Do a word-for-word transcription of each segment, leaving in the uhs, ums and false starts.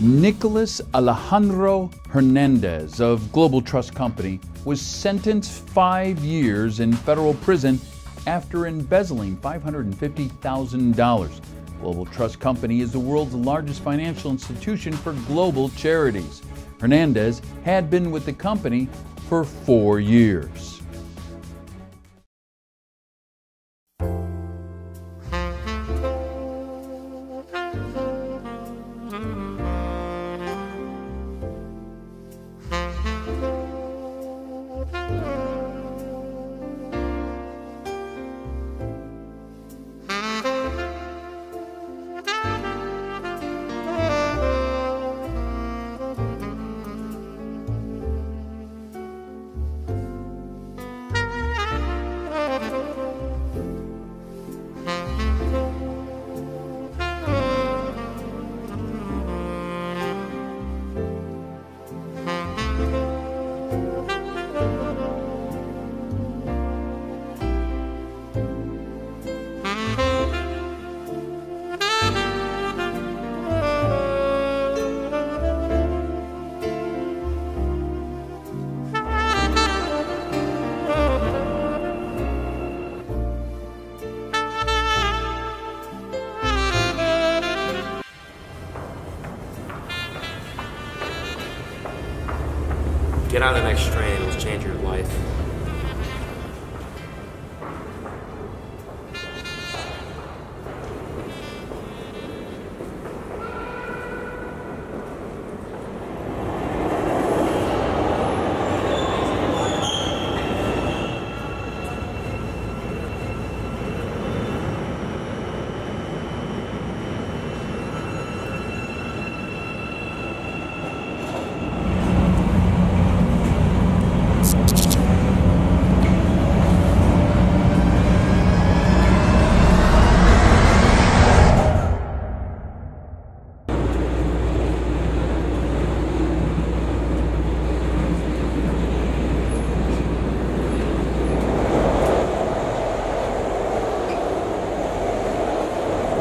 Nicholas Alejandro Hernandez of Global Trust Company was sentenced five years in federal prison after embezzling five hundred fifty thousand dollars. Global Trust Company is the world's largest financial institution for global charities. Hernandez had been with the company for four years. Get on the next train, it will change your life.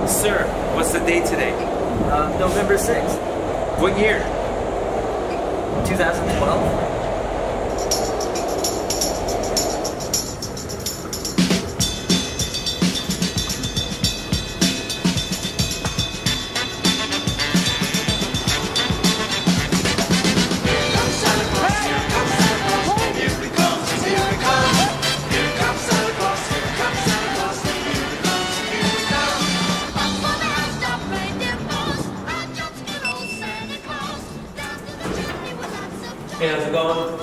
Sir, what's the date today? Uh, November sixth. What year? two thousand twelve. Hey, how's it going?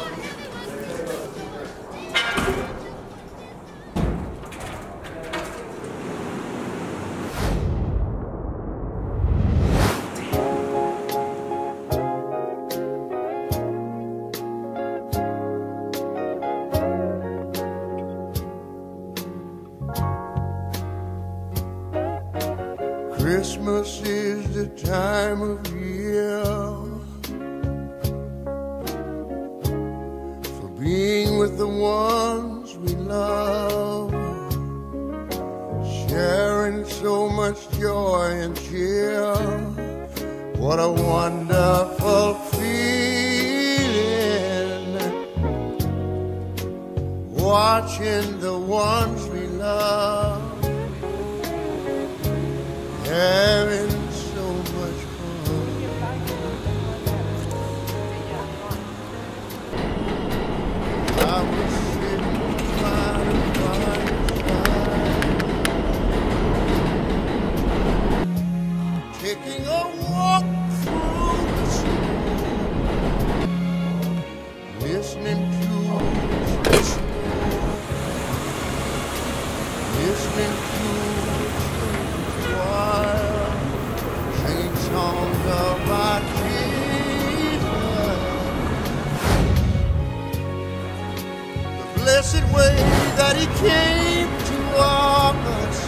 Christmas is the time of year being with the ones we love, sharing so much joy and cheer, What a wonderful feeling, watching the ones we love, having so much fun. I wish taking a walk through the snow, listening to the snow, listening to the choir, singing songs about Jesus, the blessed way that He came to walk us.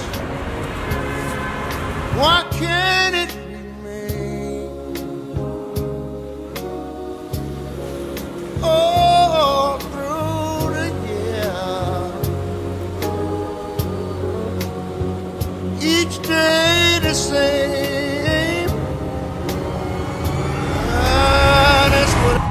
Why can't it remain? Oh, through the year, each day the same. Ah, that's what.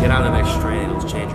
Get on the next train, it'll change.